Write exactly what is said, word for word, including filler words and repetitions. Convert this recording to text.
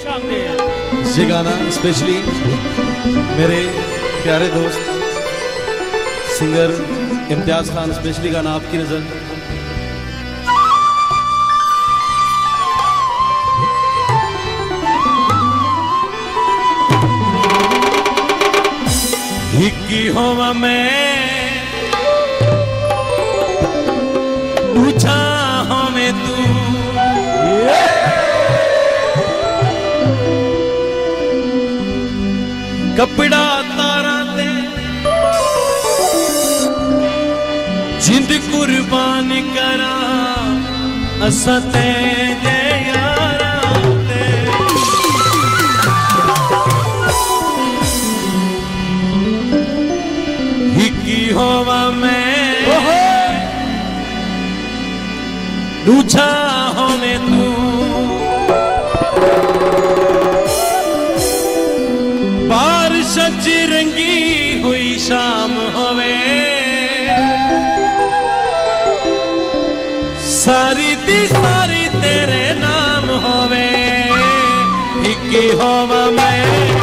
ये गाना स्पेशली मेरे प्यारे दोस्त सिंगर इम्तियाज खान स्पेशली गाना आपकी नजर। हिक्की होवा में पूछा हो में तू कपड़ा तारा दे जिंद कुर्बान करा असा ते दे यारा ते हिक्की होवा में दूजा होने तू बारिश रंगी हुई शाम होवे सारी दी सारी तेरे नाम होवे हिक्की होवा मैं।